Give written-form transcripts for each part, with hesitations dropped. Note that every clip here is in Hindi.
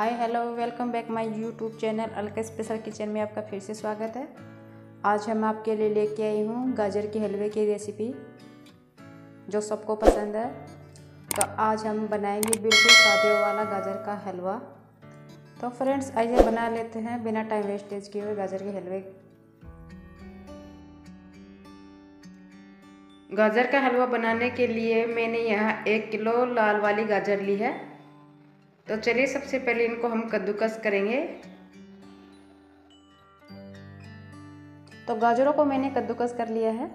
Hi hello welcome back my YouTube channel Alka special kitchen में आपका फिर से स्वागत है। आज हम आपके लिए लेके आई हूँ गाजर के हलवे की रेसिपी जो सबको पसंद है। तो आज हम बनाएंगे बिल्कुल सादे वाला गाजर का हलवा। तो फ्रेंड्स आइए बना लेते हैं बिना टाइम वेस्टेज किए हुए गाजर के हलवे। गाजर का हलवा बनाने के लिए मैंने यहाँ 1 किलो लाल वाली गाजर ली है। तो चलिए सबसे पहले इनको हम कद्दूकस करेंगे। तो गाजरों को मैंने कद्दूकस कर लिया है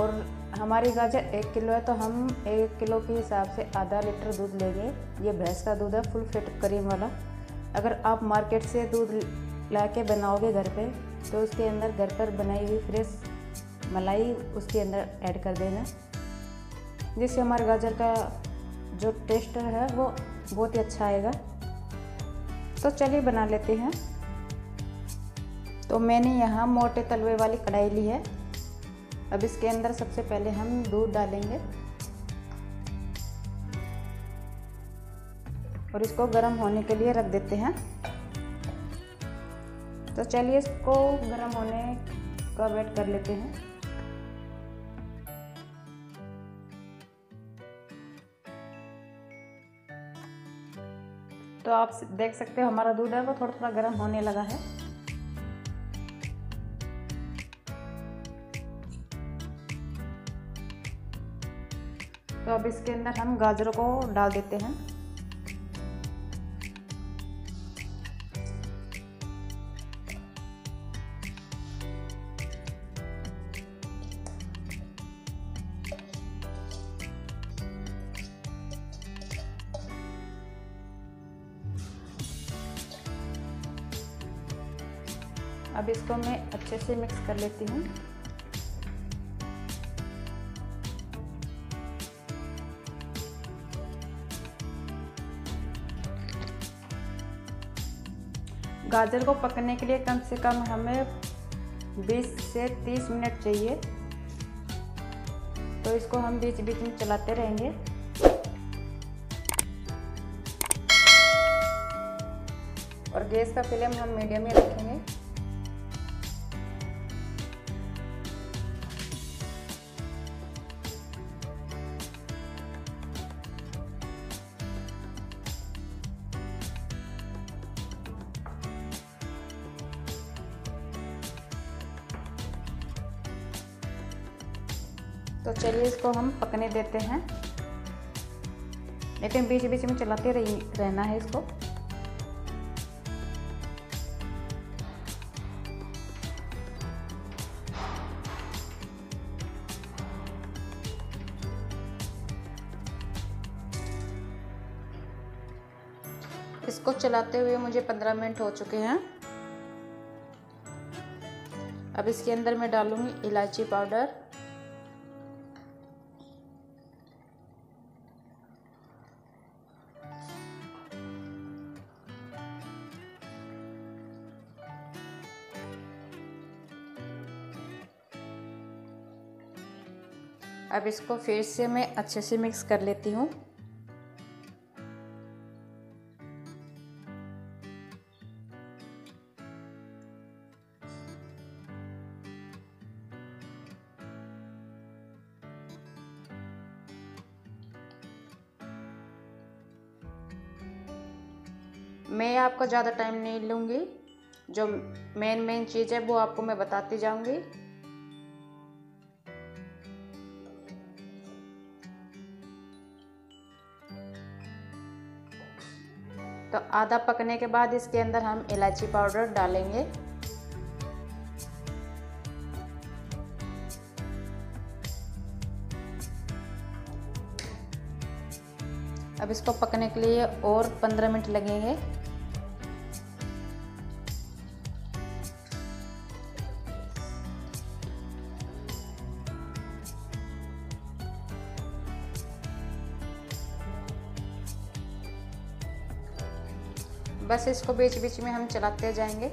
और हमारी गाजर 1 किलो है तो हम 1 किलो के हिसाब से आधा लीटर दूध लेंगे। ये भैंस का दूध है फुल फैट क्रीम वाला। अगर आप मार्केट से दूध लाके बनाओगे घर पे तो उसके अंदर घर पर बनाई हुई फ्रेश मलाई उसके अंदर ऐड कर देना, जिससे हमारे गाजर का जो टेस्ट है वो बहुत ही अच्छा आएगा। तो चलिए बना लेते हैं। तो मैंने यहाँ मोटे तलवे वाली कढ़ाई ली है। अब इसके अंदर सबसे पहले हम दूध डालेंगे और इसको गर्म होने के लिए रख देते हैं। तो चलिए इसको गर्म होने का वेट कर लेते हैं। तो आप देख सकते हो हमारा दूध है वो थोड़ा थोड़ा गर्म होने लगा है। तो अब इसके अंदर हम गाजरों को डाल देते हैं। अब इसको मैं अच्छे से मिक्स कर लेती हूँ। गाजर को पकने के लिए कम से कम हमें 20 से 30 मिनट चाहिए। तो इसको हम बीच बीच में चलाते रहेंगे। और गैस का फ्लेम हम मीडियम में रखेंगे। तो चलिए इसको हम पकने देते हैं, लेकिन बीच बीच में चलाते रहना है इसको। इसको चलाते हुए मुझे 15 मिनट हो चुके हैं। अब इसके अंदर मैं डालूंगी इलायची पाउडर। अब इसको फिर से मैं अच्छे से मिक्स कर लेती हूँ। मैं आपको ज़्यादा टाइम नहीं लूँगी, जो मेन चीज़ है वो आपको मैं बताती जाऊँगी। तो आधा पकने के बाद इसके अंदर हम इलायची पाउडर डालेंगे। अब इसको पकने के लिए और 15 मिनट लगेंगे। बस इसको बीच बीच में हम चलाते जाएंगे।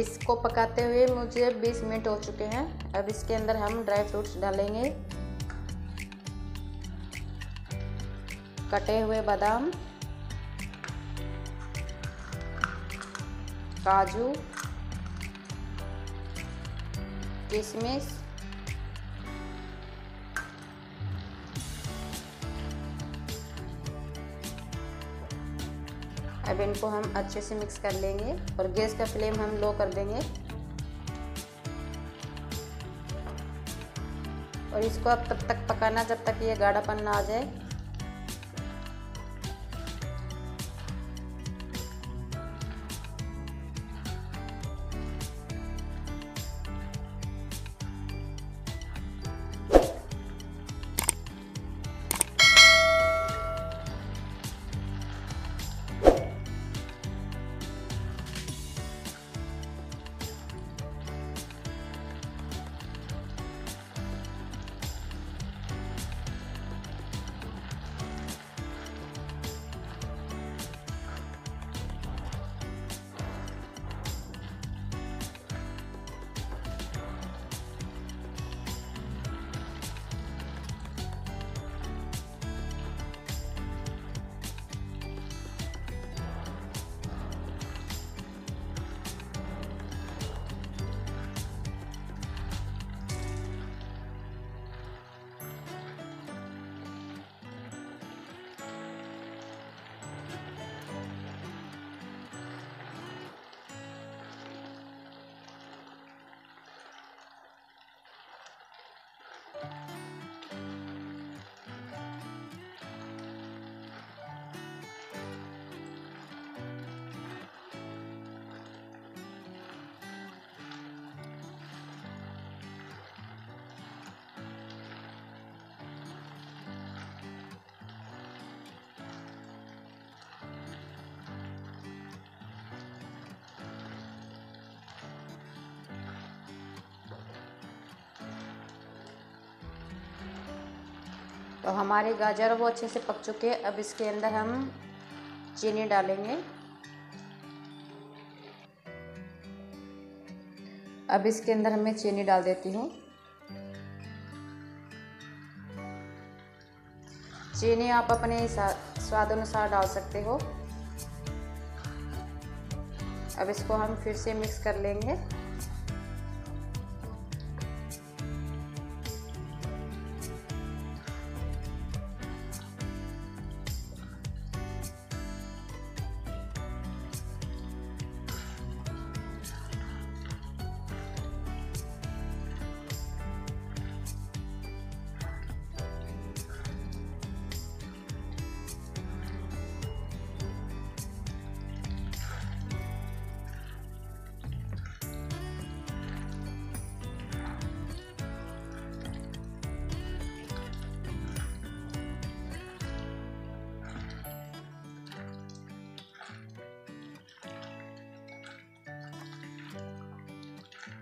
इसको पकाते हुए मुझे 20 मिनट हो चुके हैं। अब इसके अंदर हम ड्राई फ्रूट्स डालेंगे, कटे हुए बादाम, काजू, किशमिश, अब इनको हम अच्छे से मिक्स कर लेंगे और गैस का फ्लेम हम लो कर देंगे और इसको अब तब तक पकाना जब तक ये गाढ़ापन ना आ जाए। तो हमारे गाजर वो अच्छे से पक चुके हैं। अब इसके अंदर हम चीनी डालेंगे। अब इसके अंदर मैं चीनी डाल देती हूँ। चीनी आप अपने स्वाद अनुसार डाल सकते हो। अब इसको हम फिर से मिक्स कर लेंगे।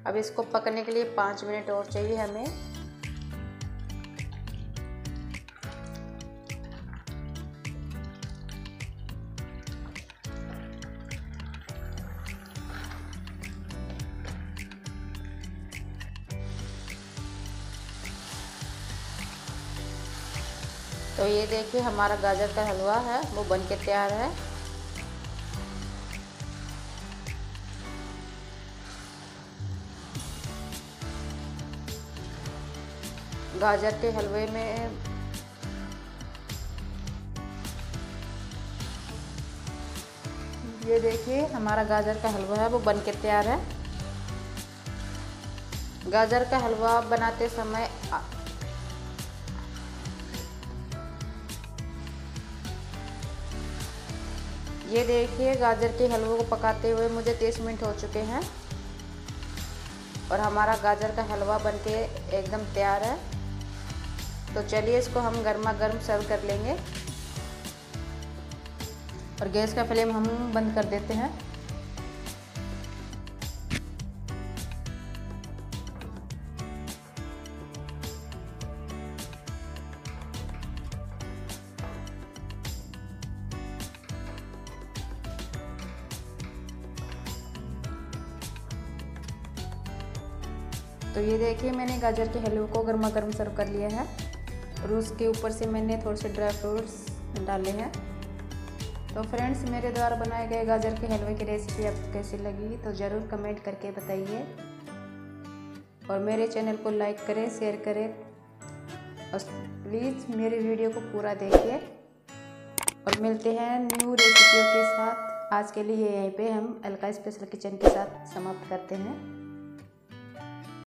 अब इसको पकने के लिए 5 मिनट और चाहिए हमें। तो ये देखिए हमारा गाजर का हलवा है वो बनके तैयार है। गाजर के हलवे में ये देखिए हमारा गाजर का हलवा है वो बनके तैयार है। गाजर का हलवा बनाते समय ये देखिए गाजर के हलवे को पकाते हुए मुझे 30 मिनट हो चुके हैं और हमारा गाजर का हलवा बनके एकदम तैयार है। तो चलिए इसको हम गर्मा गर्म सर्व कर लेंगे और गैस का फ्लेम हम बंद कर देते हैं। तो ये देखिए मैंने गाजर के हलवे को गर्मा गर्म सर्व कर लिया है और उसके ऊपर से मैंने थोड़े से ड्राई फ्रूट्स डाले हैं। तो फ्रेंड्स, मेरे द्वारा बनाए गए गाजर के हलवे की रेसिपी आपको कैसी लगी तो ज़रूर कमेंट करके बताइए और मेरे चैनल को लाइक करें, शेयर करें और प्लीज़ मेरी वीडियो को पूरा देखिए। और मिलते हैं न्यू रेसिपियों के साथ। आज के लिए यहीं पे हम अलका स्पेशल किचन के साथ समाप्त करते हैं।